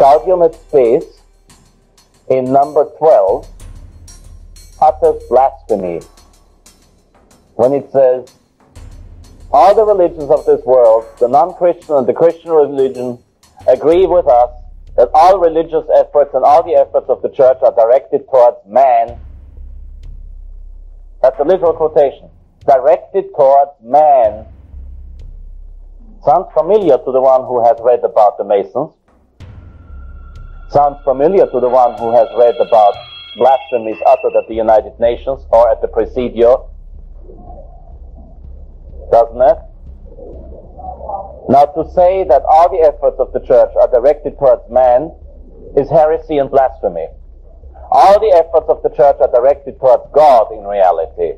Calgary Metzphys Space in number 12 utters blasphemy when it says, all the religions of this world, the non-Christian and the Christian religion, agree with us that all religious efforts and all the efforts of the church are directed towards man. That's a literal quotation. Directed towards man. Sounds familiar to the one who has read about the Masons. Sounds familiar to the one who has read about blasphemies uttered at the United Nations or at the Presidio. Doesn't it? Now, to say that all the efforts of the church are directed towards man is heresy and blasphemy. All the efforts of the church are directed towards God in reality.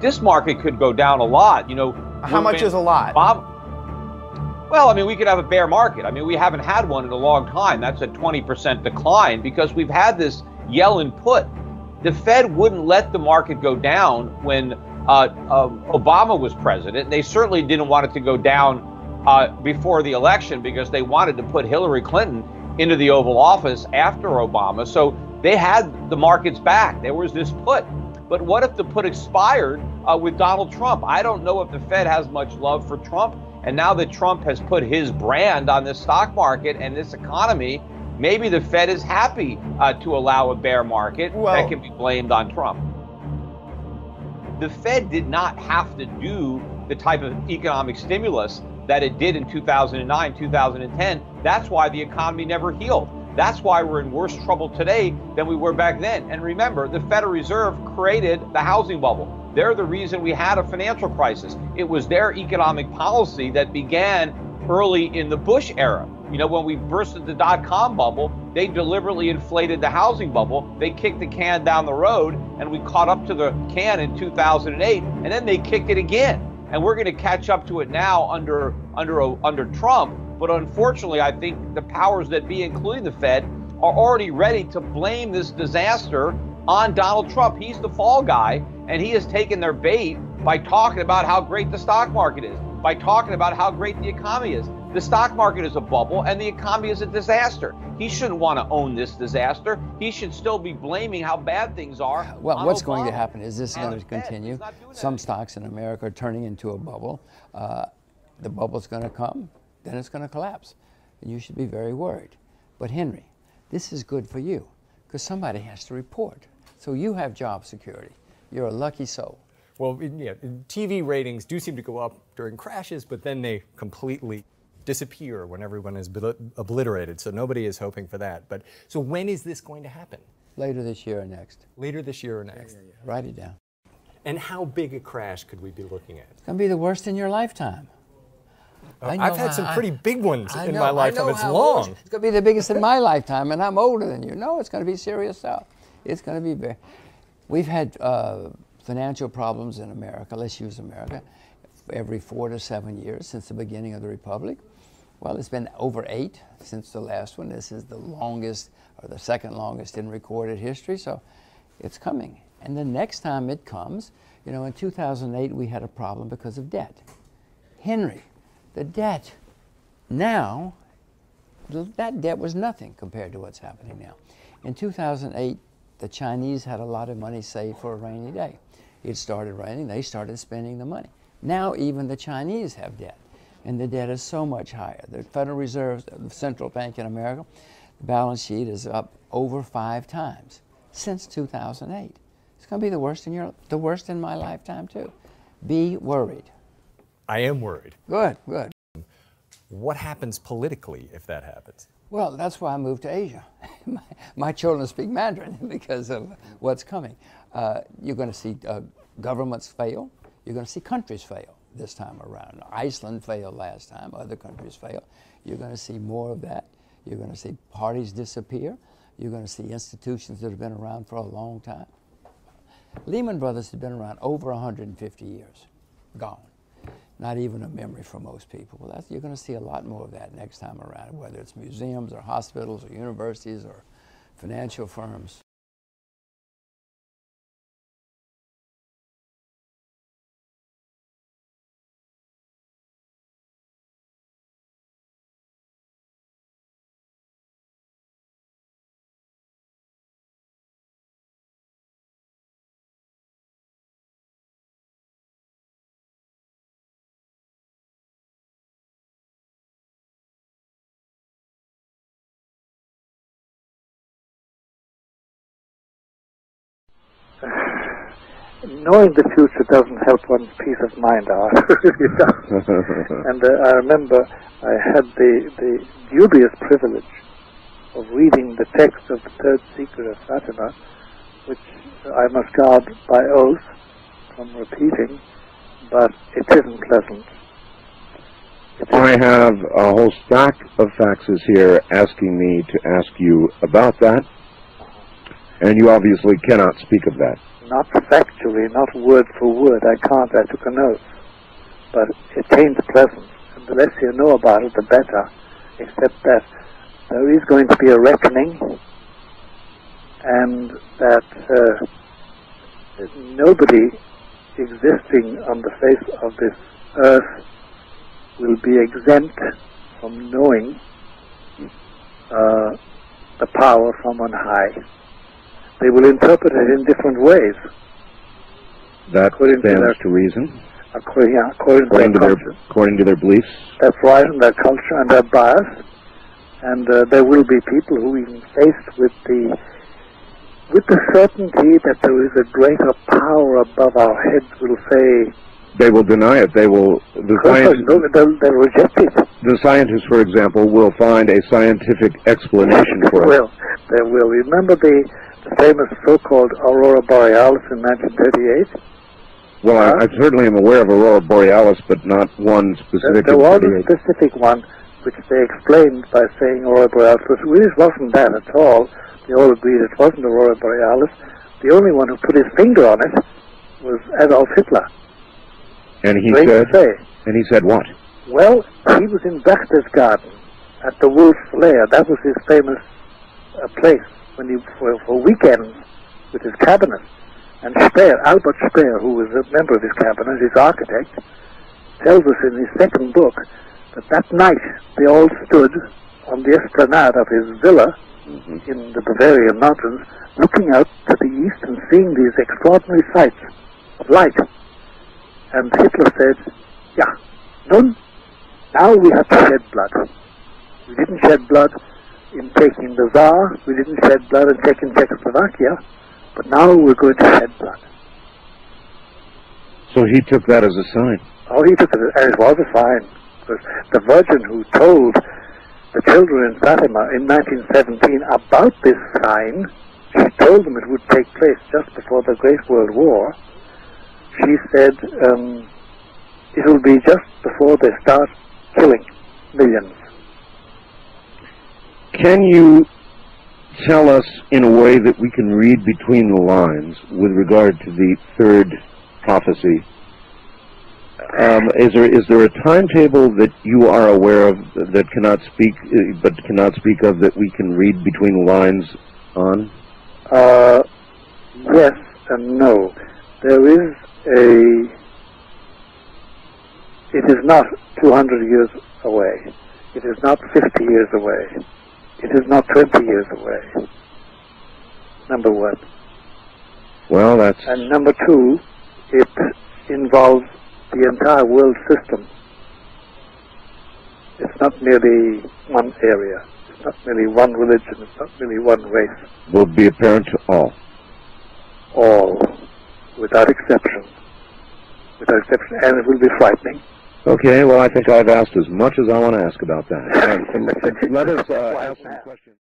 This market could go down a lot, you know. How much is a lot? Well, I mean, we could have a bear market. I mean, we haven't had one in a long time. That's a 20% decline because we've had this yell and put. The Fed wouldn't let the market go down when Obama was president. They certainly didn't want it to go down before the election because they wanted to put Hillary Clinton into the Oval Office after Obama. So they had the markets back. There was this put. But what if the put expired with Donald Trump? I don't know if the Fed has much love for Trump. And now that Trump has put his brand on this stock market and this economy, maybe the Fed is happy to allow a bear market. Well, that can be blamed on Trump. The Fed did not have to do the type of economic stimulus that it did in 2009, 2010. That's why the economy never healed. That's why we're in worse trouble today than we were back then. And remember, the Federal Reserve created the housing bubble. They're the reason we had a financial crisis. It was their economic policy that began early in the Bush era. You know, when we bursted the dot-com bubble, they deliberately inflated the housing bubble. They kicked the can down the road, and we caught up to the can in 2008, and then they kicked it again. And we're going to catch up to it now under Trump. But unfortunately, I think the powers that be, including the Fed, are already ready to blame this disaster on Donald Trump. He's the fall guy, and he has taken their bait by talking about how great the stock market is, by talking about how great the economy is. The stock market is a bubble, and the economy is a disaster. He shouldn't want to own this disaster. He should still be blaming how bad things are. Well, what's going to happen is this is going to continue. Some stocks in America are turning into a bubble. The bubble's going to come. Then it's going to collapse, and you should be very worried. But Henry, this is good for you, because somebody has to report. So you have job security. You're a lucky soul. Well, yeah, TV ratings do seem to go up during crashes, but then they completely disappear when everyone is obliterated, so nobody is hoping for that. But so when is this going to happen? Later this year or next. Later this year or next. Yeah. Write it down. And how big a crash could we be looking at? It's going to be the worst in your lifetime. I've had some pretty big ones in my lifetime. It's long. It's going to be the biggest in my lifetime, and I'm older than you. No, it's going to be serious stuff. It's going to be big. We've had financial problems in America. Let's use America. Every 4 to 7 years since the beginning of the Republic. Well, it's been over 8 since the last one. This is the longest or the second longest in recorded history, so it's coming. And the next time it comes, you know, in 2008 we had a problem because of debt. Henry, the debt now, that debt was nothing compared to what's happening now. In 2008, the Chinese had a lot of money saved for a rainy day. It started raining, they started spending the money. Now even the Chinese have debt, and the debt is so much higher. The Federal Reserve, the central bank in America, the balance sheet is up over 5 times since 2008. It's going to be the worst in your, the worst in my lifetime too. Be worried. I am worried. Good, good. What happens politically if that happens? Well, that's why I moved to Asia. My children speak Mandarin because of what's coming. You're going to see governments fail. You're going to see countries fail this time around. Iceland failed last time. Other countries fail. You're going to see more of that. You're going to see parties disappear. You're going to see institutions that have been around for a long time. Lehman Brothers has been around over 150 years. Gone. Not even a memory for most people. Well, that's, you're going to see a lot more of that next time around, whether it's museums or hospitals or universities or financial firms. Knowing the future doesn't help one's peace of mind, it does. And I remember I had the dubious privilege of reading the text of the Third Secret of Fatima, which I must guard by oath from repeating, but it isn't pleasant. I have a whole stack of faxes here asking me to ask you about that, and you obviously cannot speak of that. Not factually, not word for word. I can't. I took a note. But it ain't pleasant. And the less you know about it, the better. Except that there is going to be a reckoning, and that nobody existing on the face of this earth will be exempt from knowing the power from on high. They will interpret it in different ways. That stands to reason. According to their beliefs. That's right, and their culture and their bias. And there will be people who, even faced with the certainty that there is a greater power above our heads, will say. They will deny it. They will. They'll reject it. The scientists, for example, will find a scientific explanation for it. They will. Remember the famous so-called Aurora Borealis in 1938? Well, I certainly am aware of Aurora Borealis, but not one specific. There was a specific one which they explained by saying Aurora Borealis, but it wasn't that at all. They all agreed it wasn't Aurora Borealis. The only one who put his finger on it was Adolf Hitler. And he said what? Well, he was in Berchtesgaden at the Wolf's Lair. That was his famous place. When he, for weekends with his cabinet, and Speer, Albert Speer, who was a member of his cabinet, his architect, tells us in his second book that that night they all stood on the esplanade of his villa in the Bavarian mountains, looking out to the east and seeing these extraordinary sights of light. And Hitler said, "Yeah, nun, now we have to shed blood. We didn't shed blood in taking the Tsar, we didn't shed blood in taking Czechoslovakia, but now we're going to shed blood." So he took that as a sign. Oh, he took it, and it was a sign. Because the Virgin who told the children in Fatima in 1917 about this sign, she told them it would take place just before the Great World War. She said, it will be just before they start killing millions. Can you tell us in a way that we can read between the lines with regard to the third prophecy? Is there a timetable that you are aware of that cannot speak of that we can read between the lines on? Yes, and no. There is it is not 200 years away. It is not 50 years away. It is not 20 years away. Number one. Well, that's... And number two, it involves the entire world system. It's not merely one area. It's not merely one religion. It's not merely one race. Will be apparent to all. All. Without exception. Without exception. And it will be frightening. Okay, well, I think I've asked as much as I want to ask about that. And let us ask some questions.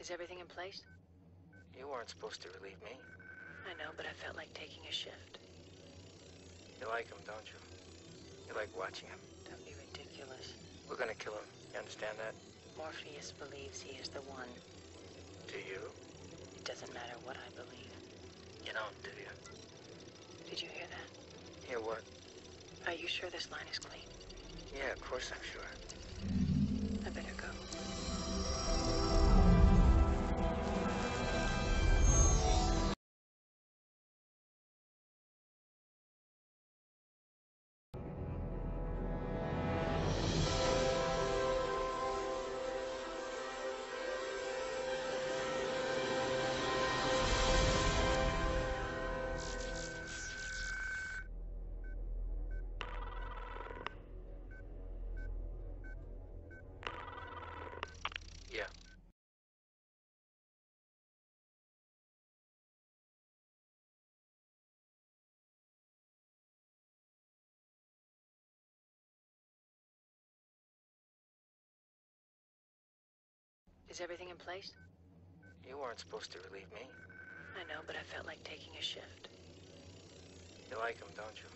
Is everything in place? You weren't supposed to relieve me. I know, but I felt like taking a shift. You like him, don't you? You like watching him. Don't be ridiculous. We're gonna kill him. You understand that? Morpheus believes he is the one. Do you? It doesn't matter what I believe. You don't, do you? Did you hear that? Hear what? Are you sure this line is clean? Yeah, of course I'm sure. I better go. Is everything in place? You weren't supposed to relieve me. I know, but I felt like taking a shift. You like him, don't you?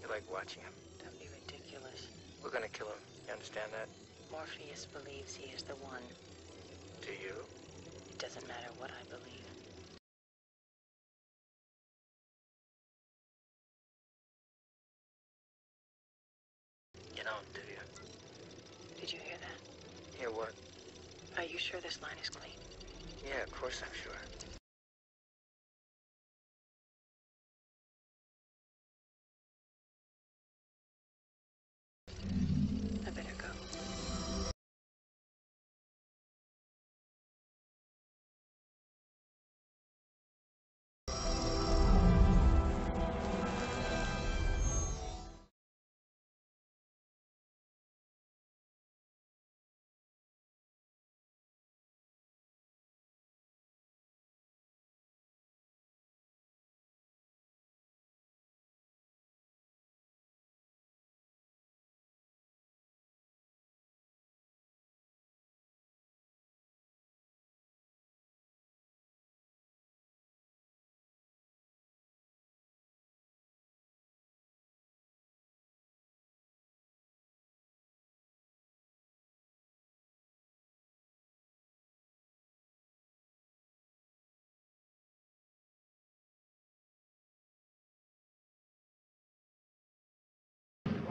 You like watching him. Don't be ridiculous. We're gonna kill him. You understand that? Morpheus believes he is the one. Do you? It doesn't matter what I believe. You don't, do you? Did you hear that? Hear what? Are you sure this line is clean? Yeah, of course I'm sure. I better go.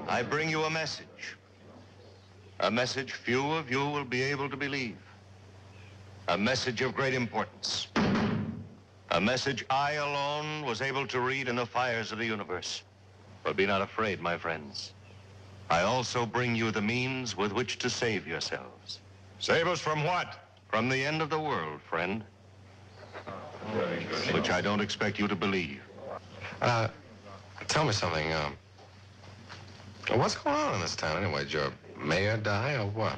I bring you a message few of you will be able to believe, a message of great importance, a message I alone was able to read in the fires of the universe, But be not afraid, my friends. I also bring you the means with which to save yourselves. Save us from what? From the end of the world, friend. Which I don't expect you to believe. Tell me something. What's going on in this town anyway? Did your mayor die or what?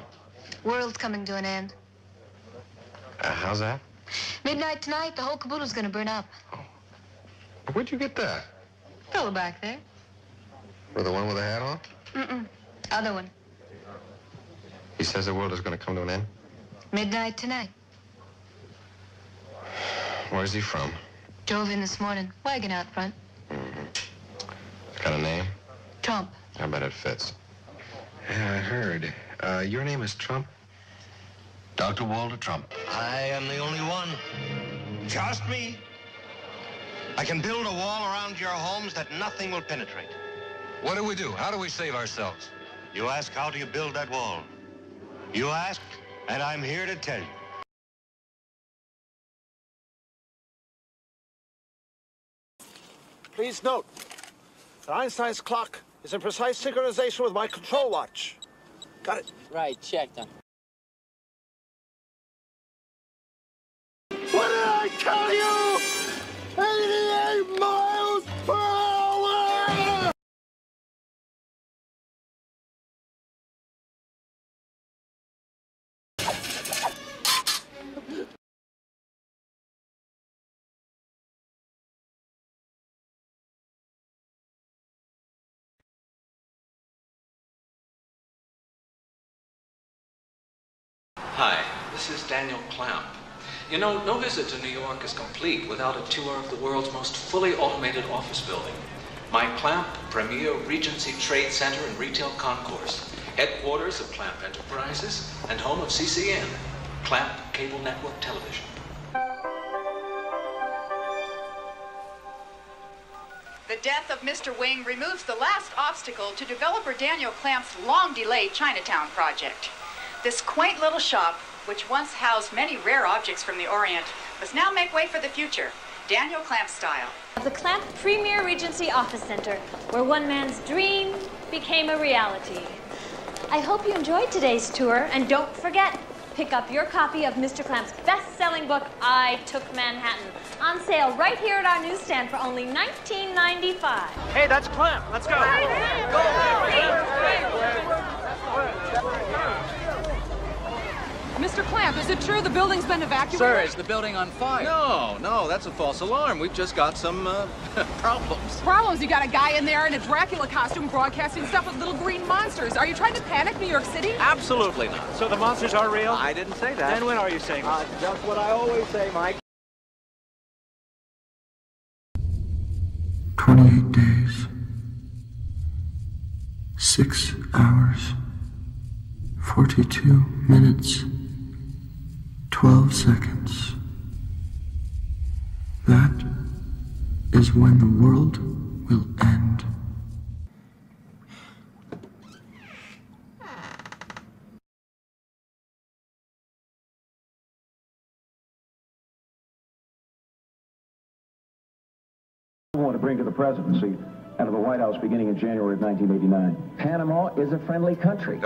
World's coming to an end. How's that? Midnight tonight, the whole caboodle's gonna burn up. Oh. Where'd you get that? Fellow back there. Or the one with the hat on? Mm-mm. Other one. He says the world is going to come to an end? Midnight tonight. Where's he from? Drove in this morning. Wagon out front. Mm-hmm. Got a name? Trump. I bet it fits. Yeah, I heard. Your name is Trump? Dr. Walter Trump. I am the only one. Just me. I can build a wall around your homes that nothing will penetrate. What do we do? How do we save ourselves? You ask, how do you build that wall? You asked, and I'm here to tell you. Please note that Einstein's clock is in precise synchronization with my control watch. Got it? Right, check them. What did I tell you? 88 miles per hour! Hi, this is Daniel Clamp. You know, no visit to New York is complete without a tour of the world's most fully automated office building. My Clamp Premier Regency Trade Center and Retail Concourse, headquarters of Clamp Enterprises, and home of CCN, Clamp Cable Network Television. The death of Mr. Wing removes the last obstacle to developer Daniel Clamp's long-delayed Chinatown project. This quaint little shop, which once housed many rare objects from the Orient, must now make way for the future, Daniel Clamp style. The Clamp Premier Regency Office Center, where one man's dream became a reality. I hope you enjoyed today's tour, and don't forget, pick up your copy of Mr. Clamp's best-selling book, I Took Manhattan, on sale right here at our newsstand for only $19.95. Hey, that's Clamp. Let's go. Mr. Clamp, is it true the building's been evacuated? Sir, is the building on fire? No, that's a false alarm. We've just got some, problems. Problems? You got a guy in there in a Dracula costume broadcasting stuff with little green monsters. Are you trying to panic New York City? Absolutely not. So the monsters are real? I didn't say that. Then what are you saying? Just what I always say, Mike. 28 days. 6 hours. 42 minutes. 12 seconds. That is when the world will end. I want to bring to the presidency out of the White House beginning in January of 1989. Panama is a friendly country.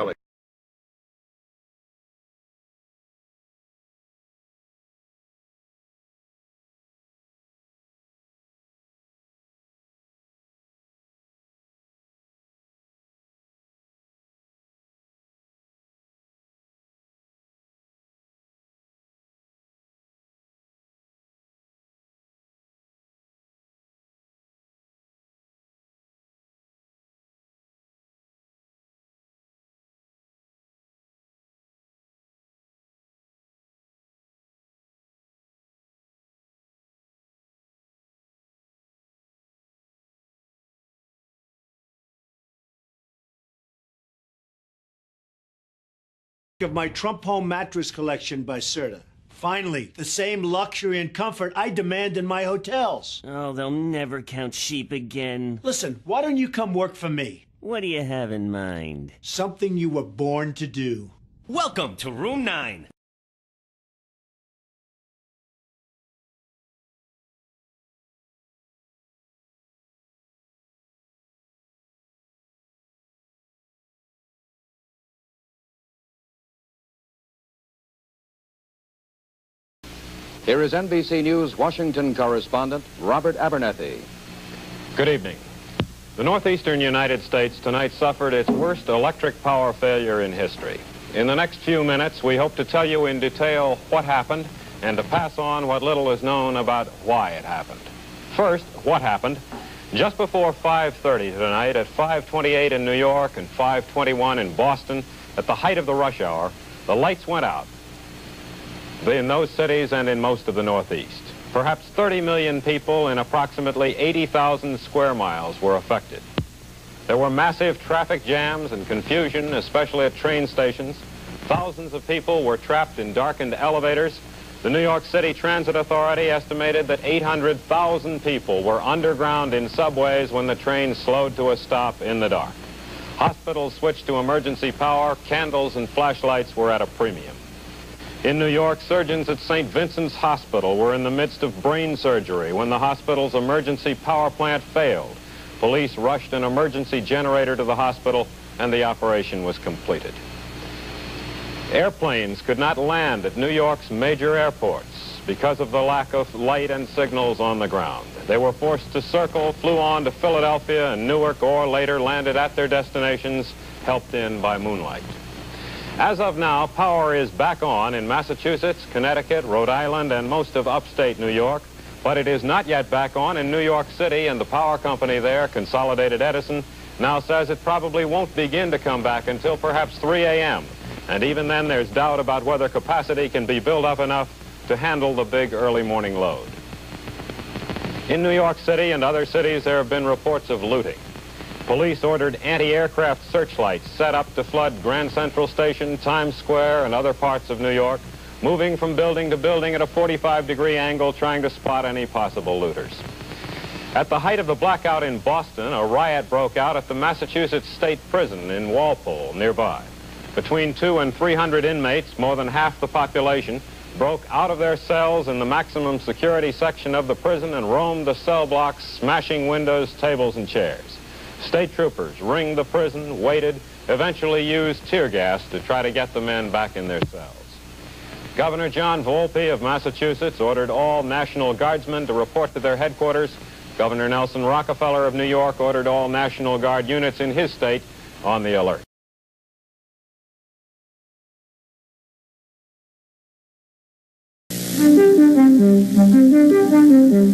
Of my Trump Home mattress collection by Serta. Finally, the same luxury and comfort I demand in my hotels. Oh, they'll never count sheep again. Listen, why don't you come work for me? What do you have in mind? Something you were born to do. Welcome to Room 9. Here is NBC News Washington correspondent Robert Abernethy. Good evening. The northeastern United States tonight suffered its worst electric power failure in history. In the next few minutes, we hope to tell you in detail what happened and to pass on what little is known about why it happened. First, what happened. Just before 5:30 tonight, at 5:28 in New York and 5:21 in Boston, at the height of the rush hour, the lights went out in those cities and in most of the Northeast. Perhaps 30 million people in approximately 80,000 square miles were affected. There were massive traffic jams and confusion, especially at train stations. Thousands of people were trapped in darkened elevators. The New York City Transit Authority estimated that 800,000 people were underground in subways when the train slowed to a stop in the dark. Hospitals switched to emergency power. Candles and flashlights were at a premium. In New York, surgeons at St. Vincent's Hospital were in the midst of brain surgery when the hospital's emergency power plant failed. Police rushed an emergency generator to the hospital, and the operation was completed. Airplanes could not land at New York's major airports because of the lack of light and signals on the ground. They were forced to circle, flew on to Philadelphia and Newark, or later landed at their destinations, helped in by moonlight. As of now, power is back on in Massachusetts, Connecticut, Rhode Island, and most of upstate New York, but it is not yet back on in New York City, and the power company there, Consolidated Edison, now says it probably won't begin to come back until perhaps 3 a.m., and even then there's doubt about whether capacity can be built up enough to handle the big early morning load. In New York City and other cities, there have been reports of looting. Police ordered anti-aircraft searchlights set up to flood Grand Central Station, Times Square, and other parts of New York, moving from building to building at a 45-degree angle, trying to spot any possible looters. At the height of the blackout in Boston, a riot broke out at the Massachusetts State Prison in Walpole, nearby. Between 200 and 300 inmates, more than half the population, broke out of their cells in the maximum security section of the prison and roamed the cell blocks, smashing windows, tables, and chairs. State troopers ringed the prison, waited, eventually used tear gas to try to get the men back in their cells. Governor John Volpe of Massachusetts ordered all National Guardsmen to report to their headquarters. Governor Nelson Rockefeller of New York ordered all National Guard units in his state on the alert.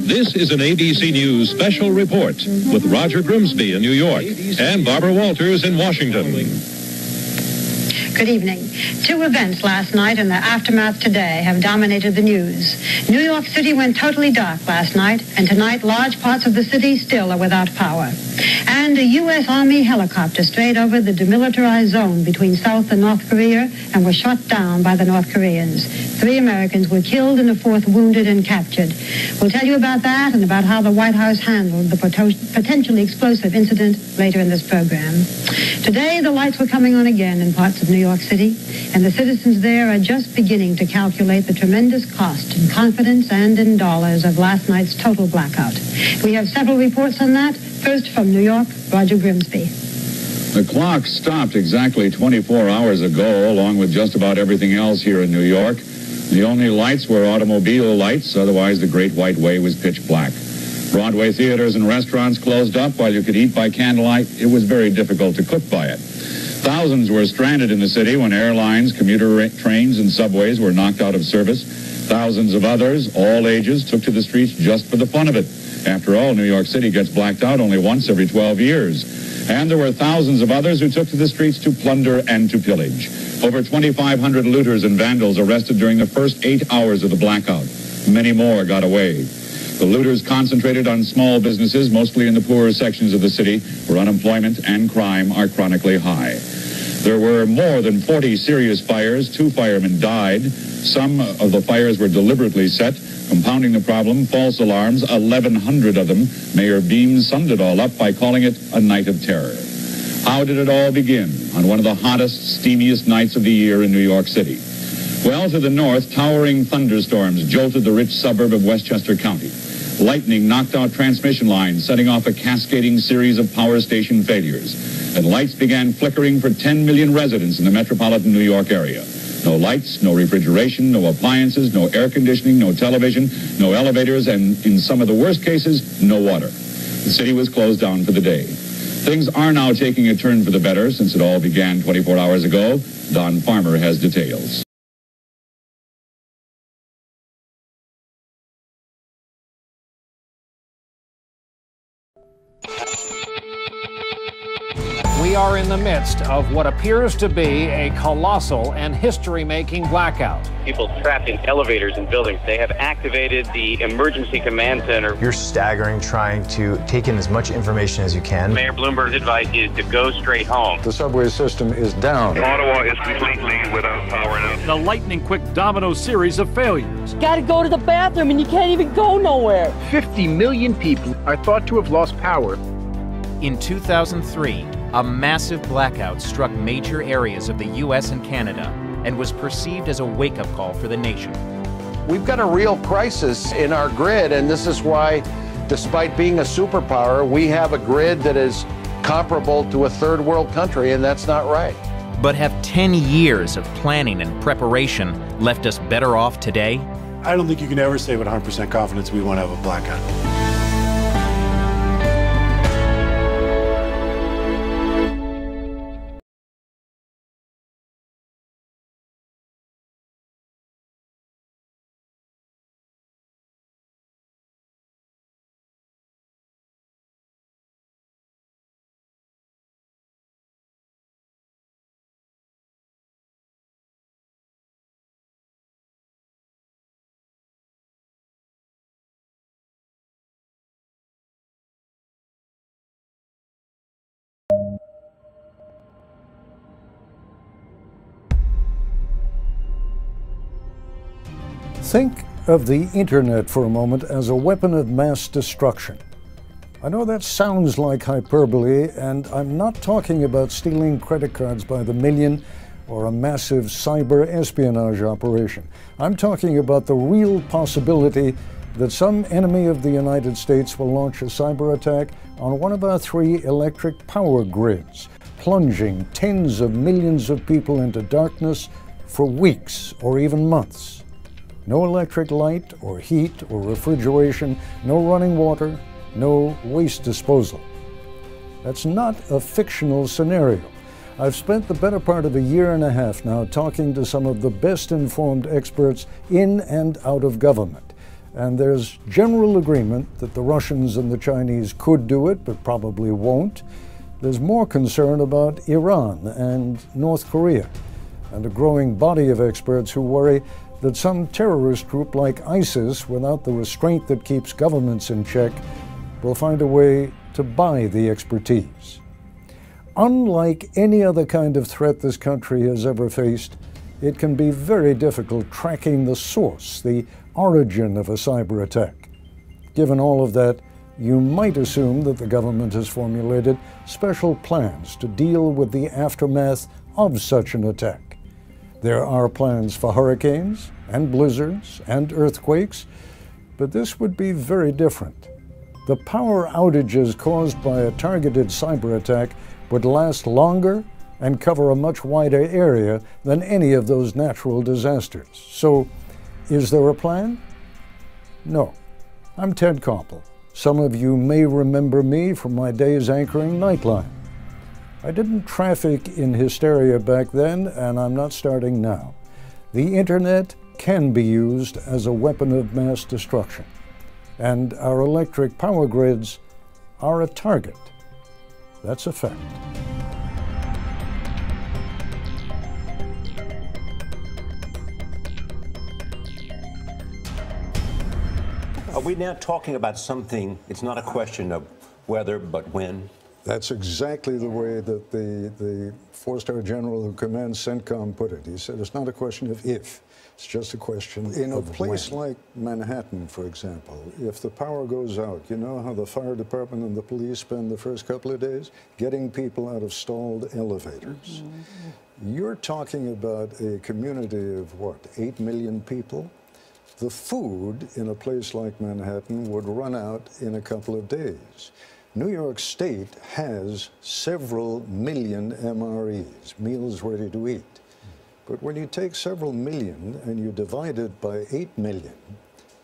This is an ABC News special report with Roger Grimsby in New York and Barbara Walters in Washington. Good evening. Two events last night and their aftermath today have dominated the news. New York City went totally dark last night, and tonight large parts of the city still are without power. And a U.S. Army helicopter strayed over the demilitarized zone between South and North Korea and was shot down by the North Koreans. 3 Americans were killed and a 4th wounded and captured. We'll tell you about that and about how the White House handled the potentially explosive incident later in this program. Today, the lights were coming on again in parts of New York City, and the citizens there are just beginning to calculate the tremendous cost in confidence and in dollars of last night's total blackout. We have several reports on that. First, from New York, Roger Grimsby. The clock stopped exactly 24 hours ago, along with just about everything else here in New York. The only lights were automobile lights, otherwise the Great White Way was pitch black. Broadway theaters and restaurants closed up. While you could eat by candlelight, it was very difficult to cook by it. Thousands were stranded in the city when airlines, commuter trains, and subways were knocked out of service. Thousands of others, all ages, took to the streets just for the fun of it. After all, New York City gets blacked out only once every 12 years. And there were thousands of others who took to the streets to plunder and to pillage. Over 2,500 looters and vandals arrested during the first 8 hours of the blackout. Many more got away. The looters concentrated on small businesses, mostly in the poorer sections of the city, where unemployment and crime are chronically high. There were more than 40 serious fires. 2 firemen died. Some of the fires were deliberately set, compounding the problem. False alarms, 1,100 of them. Mayor Beame summed it all up by calling it a night of terror. How did it all begin on one of the hottest, steamiest nights of the year in New York City? Well, to the north, towering thunderstorms jolted the rich suburb of Westchester County. Lightning knocked out transmission lines, setting off a cascading series of power station failures. And lights began flickering for 10 million residents in the metropolitan New York area. No lights, no refrigeration, no appliances, no air conditioning, no television, no elevators, and in some of the worst cases, no water. The city was closed down for the day. Things are now taking a turn for the better since it all began 24 hours ago. Don Farmer has details. We are in the midst of what appears to be a colossal and history-making blackout. People trapped in elevators and buildings. They have activated the emergency command center. You're staggering, trying to take in as much information as you can. Mayor Bloomberg's advice is to go straight home. The subway system is down. Ottawa is completely without power now. The lightning-quick domino series of failures. You gotta go to the bathroom and you can't even go nowhere. 50 million people are thought to have lost power. In 2003, a massive blackout struck major areas of the U.S. and Canada and was perceived as a wake-up call for the nation. We've got a real crisis in our grid, and this is why, despite being a superpower, we have a grid that is comparable to a third-world country, and that's not right. But have 10 years of planning and preparation left us better off today? I don't think you can ever say with 100% confidence we won't have a blackout. Think of the internet for a moment as a weapon of mass destruction. I know that sounds like hyperbole, and I'm not talking about stealing credit cards by the million or a massive cyber espionage operation. I'm talking about the real possibility that some enemy of the United States will launch a cyber attack on one of our three electric power grids, plunging tens of millions of people into darkness for weeks or even months. No electric light or heat or refrigeration, no running water, no waste disposal. That's not a fictional scenario. I've spent the better part of a year and a half now talking to some of the best informed experts in and out of government. And there's general agreement that the Russians and the Chinese could do it, but probably won't. There's more concern about Iran and North Korea, and a growing body of experts who worry that some terrorist group like ISIS, without the restraint that keeps governments in check, will find a way to buy the expertise. Unlike any other kind of threat this country has ever faced, it can be very difficult tracking the source, the origin of a cyber attack. Given all of that, you might assume that the government has formulated special plans to deal with the aftermath of such an attack. There are plans for hurricanes and blizzards and earthquakes, but this would be very different. The power outages caused by a targeted cyber attack would last longer and cover a much wider area than any of those natural disasters. So, is there a plan? No. I'm Ted Koppel. Some of you may remember me from my days anchoring Nightline. I didn't traffic in hysteria back then, and I'm not starting now. The internet can be used as a weapon of mass destruction, and our electric power grids are a target. That's a fact. Are we now talking about something? It's not a question of whether, but when. That's exactly the way that the four-star general who commands CENTCOM put it. He said, it's not a question of if, it's just a question in a place like Manhattan, for example. If the power goes out, you know how the fire department and the police spend the first couple of days? Getting people out of stalled elevators. Mm-hmm. You're talking about a community of, what, 8 million people? The food in a place like Manhattan would run out in a couple of days. New York State has several million MREs, meals ready to eat. But when you take several million and you divide it by 8 million,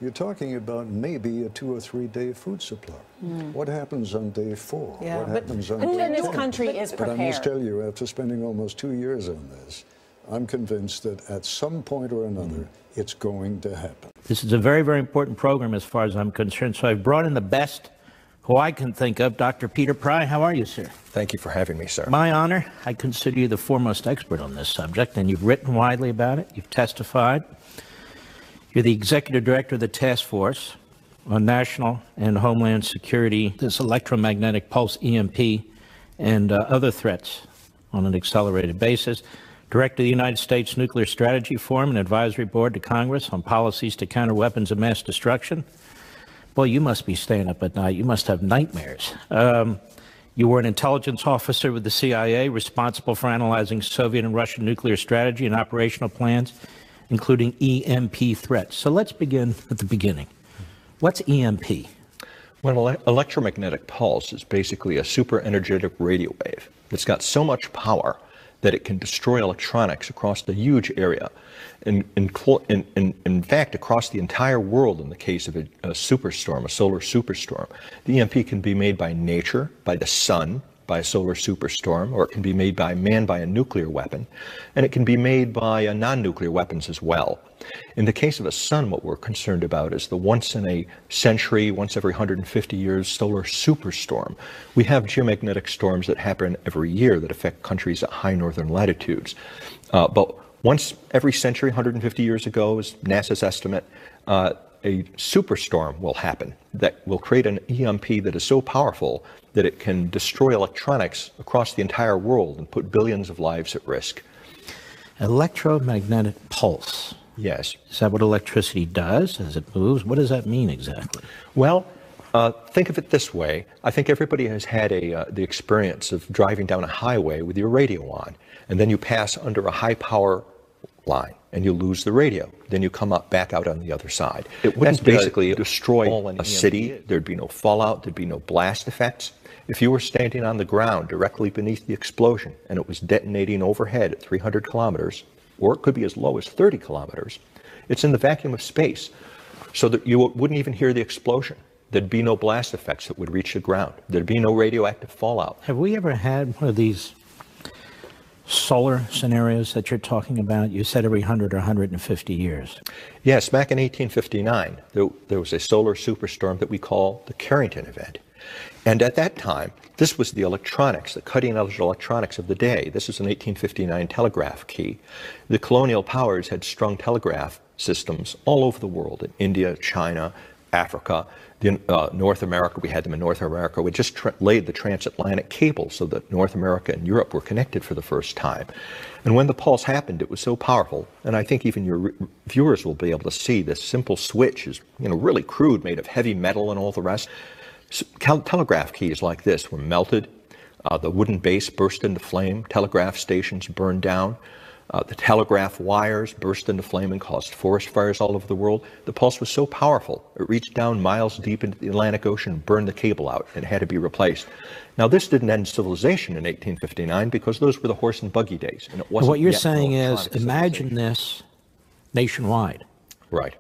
you're talking about maybe a 2- or 3-day food supply. Mm. What happens on day 4? Yeah. What happens on day 10? This country is prepared. But I must tell you, after spending almost 2 years on this, I'm convinced that at some point or another, it's going to happen. This is a very, very important program as far as I'm concerned. So I've brought in the best who I can think of. Dr. Peter Pry, how are you, sir? Thank you for having me, sir. My honor. I consider you the foremost expert on this subject, and you've written widely about it. You've testified. You're the executive director of the task force on national and homeland security, this electromagnetic pulse, EMP, and other threats on an accelerated basis. Director of the United States Nuclear Strategy Forum, an advisory board to Congress on policies to counter weapons of mass destruction. Boy, you must be staying up at night. You must have nightmares. You were an intelligence officer with the CIA, responsible for analyzing Soviet and Russian nuclear strategy and operational plans, including EMP threats. So let's begin at the beginning. What's EMP? Well, an electromagnetic pulse is basically a super energetic radio wave that's got so much power that it can destroy electronics across the huge area, and in fact across the entire world. In the case of a superstorm, a solar superstorm, the EMP can be made by nature, by the sun, by a solar superstorm, or it can be made by man by a nuclear weapon, and it can be made by non-nuclear weapons as well. In the case of a sun, what we're concerned about is the once in a century, once every 150 years solar superstorm. We have geomagnetic storms that happen every year that affect countries at high northern latitudes. But once every century, 150 years ago is NASA's estimate, a superstorm will happen that will create an EMP that is so powerful that it can destroy electronics across the entire world and put billions of lives at risk. Electromagnetic pulse. Yes. Is that what electricity does as it moves? What does that mean exactly? Well, think of it this way. I think everybody has had the experience of driving down a highway with your radio on, and then you pass under a high power line and you lose the radio. Then you come up back out on the other side. It wouldn't basically destroy a city. There'd be no fallout. There'd be no blast effects. If you were standing on the ground directly beneath the explosion and it was detonating overhead at 300 kilometers, or it could be as low as 30 kilometers, it's in the vacuum of space, so that you wouldn't even hear the explosion. There'd be no blast effects that would reach the ground. There'd be no radioactive fallout. Have we ever had one of these solar scenarios that you're talking about? You said every 100 or 150 years. Yes, back in 1859, there was a solar superstorm that we call the Carrington event. And at that time, this was the electronics, the cutting-edge electronics of the day. This is an 1859 telegraph key. The colonial powers had strung telegraph systems all over the world, in India, China, Africa, North America. We had them in North America. We just laid the transatlantic cable so that North America and Europe were connected for the first time. And when the pulse happened, it was so powerful, and I think even your viewers will be able to see this simple switch is, you know, really crude, made of heavy metal and all the rest. Telegraph keys like this were melted, the wooden base burst into flame, telegraph stations burned down, the telegraph wires burst into flame and caused forest fires all over the world. The pulse was so powerful, it reached down miles deep into the Atlantic Ocean and burned the cable out, and it had to be replaced. Now, this didn't end civilization in 1859 because those were the horse and buggy days, and it wasn't. What you're saying is, imagine this nationwide. Right.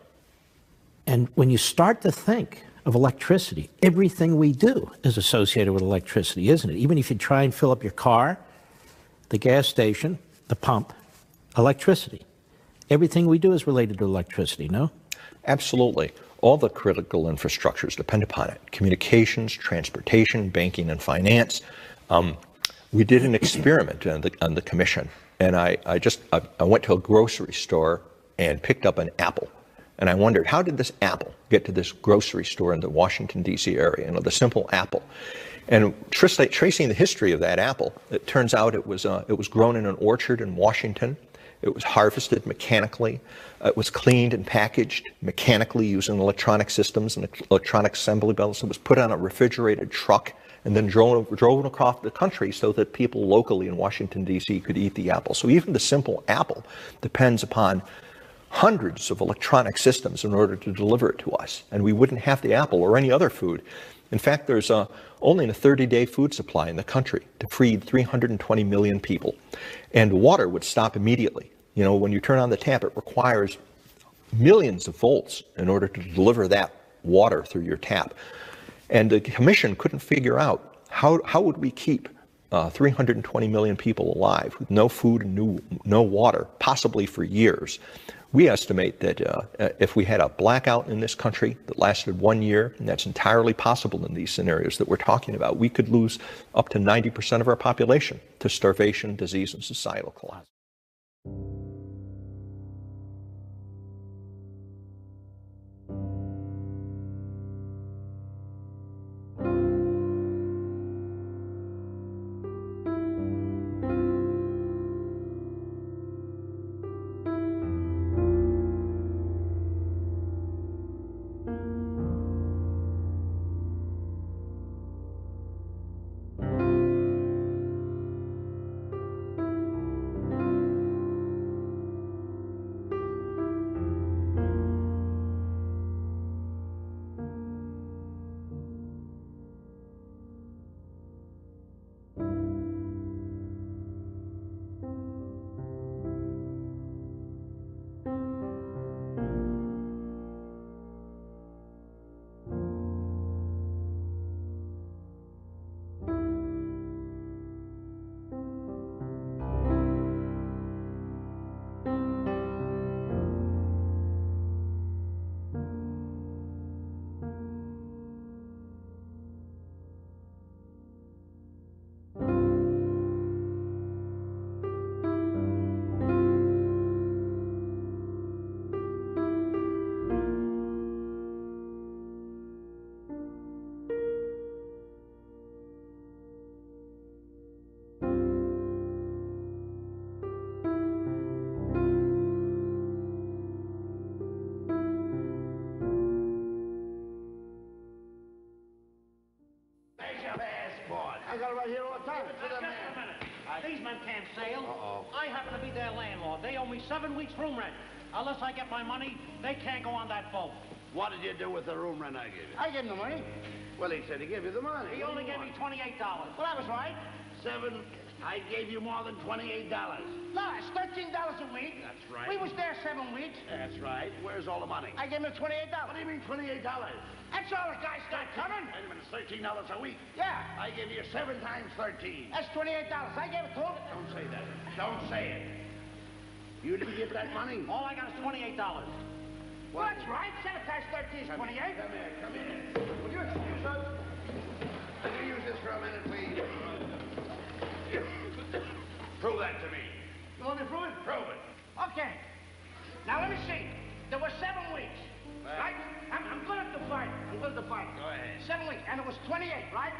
And when you start to think of electricity, everything we do is associated with electricity, isn't it? Even if you try and fill up your car, the gas station, the pump, electricity. Everything we do is related to electricity, no? Absolutely. All the critical infrastructures depend upon it. Communications, transportation, banking, and finance. We did an experiment on the commission, and I went to a grocery store and picked up an apple. And I wondered, how did this apple get to this grocery store in the Washington, D.C. area? You know, the simple apple. And tracing the history of that apple, it turns out it was grown in an orchard in Washington. It was harvested mechanically. It was cleaned and packaged mechanically using electronic systems and electronic assembly belts. It was put on a refrigerated truck and then drove across the country so that people locally in Washington, D.C. could eat the apple. So even the simple apple depends upon hundreds of electronic systems in order to deliver it to us, and we wouldn't have the apple or any other food. In fact, there's only a 30-day food supply in the country to feed 320 million people, and water would stop immediately. You know, when you turn on the tap, it requires millions of volts in order to deliver that water through your tap. And the commission couldn't figure out how would we keep 320 million people alive with no food and no water, possibly for years. We estimate that if we had a blackout in this country that lasted 1 year, and that's entirely possible in these scenarios that we're talking about, we could lose up to 90% of our population to starvation, disease, and societal collapse. These men can't sail. I happen to be their landlord. They owe me 7 weeks room rent. Unless I get my money, they can't go on that boat. What did you do with the room rent I gave you? I gave him the money. Well, he said he gave you the money. He only gave me $28. Well, I was right. I gave you more than $28. No, it's $13 a week. That's right. We was there 7 weeks. That's right. Where's all the money? I gave him $28. What do you mean $28? That's all the guys got coming. Wait a minute, $13 a week. Yeah. I gave you 7 times 13. That's $28. I gave it to him. Don't say that. Don't say it. You didn't give that money. All I got is $28. Well, that's right. 7 times 13 is 28. Come here. Come here. Will you excuse us? Could you use this for a minute, please? Prove that to me. You want me to prove it? Prove it. Okay. Now let me see. There were 7 weeks, right? I'm good at the fight. I'm good at the fight. Go ahead. 7 weeks, and it was 28, right?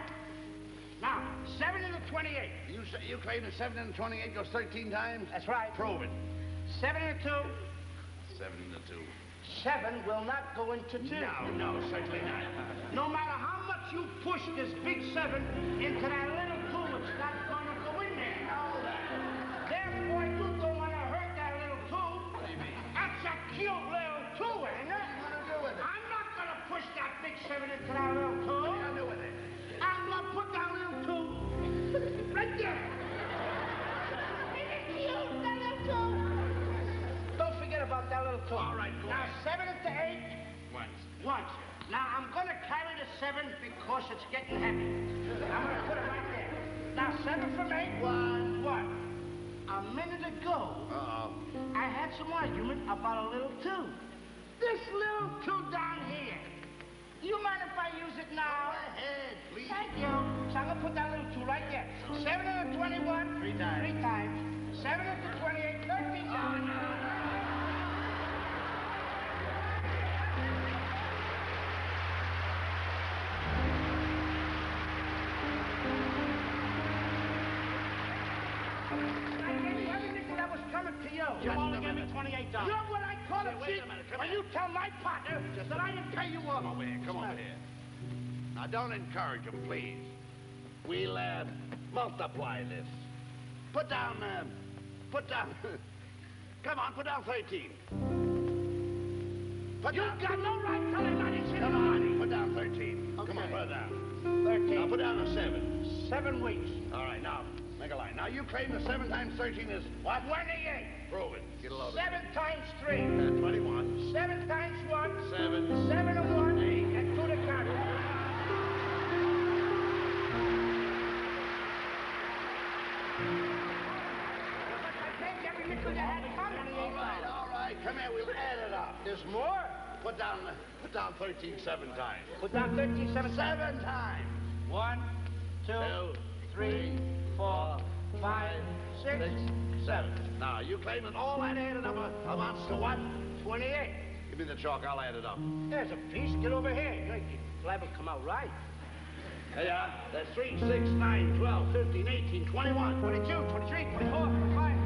Now, 7 into 28. You claim that 7 into 28 goes 13 times? That's right. Prove it. 7 into 2. 7 into 2. 7 will not go into 2. No, certainly not. No matter how much you push this big 7 into that little 2, it's not going to go in there. No. Therefore, you don't want to hurt that little 2. What do you mean? That's a cute little 2, ain't it? What are you going to do with it? I'm not going to push that big 7 into that little 2. What are you going to do with it? I'm going to put that little 2 right there. Isn't it cute, that little 2? Don't forget about that little 2. All right, go ahead. Now, 7 into 8. Once. Now, I'm going to carry the 7 because it's getting heavy. I'm going to put it right there. Now, 7 from 8. One. A minute ago, I had some argument about a little 2. This little 2 down here. Do you mind if I use it now? Go ahead, please. Thank you. So I'm going to put that little 2 right there. 7 into 21. 3 times. 3 times. 7 into 28. 13 times. Oh, no. To you. You only gave me $28. You're what I call a cheat. When you tell my partner that I didn't pay you off. Come over here. Come over here. Now, don't encourage him, please. We'll multiply this. Come on, put down 13. You've got no right telling that it's in the money. Put down 13. Okay. Come on, put it down. 13. Now, put down a 7. 7 weeks. All right, now. Line. Now you claim the 7 times 13 is what? 28. Prove it. Get a load of it. 7 times 3. 21. 7 times 1. 7. 7 of 1. 8. And 2 to counter. All right, come here, we'll add it up. There's more? Put down 13 7 times. Put down 13 7 times. 1, 2, 3, 4, 5, 6, 7. Now, you claim that all that added up amounts to what? 28. Give me the chalk, I'll add it up. There's a piece, get over here. You'll have it come out right. Yeah, that's 3, 6, 9, 12, 15, 18, 21, 22, 23, 24, 25.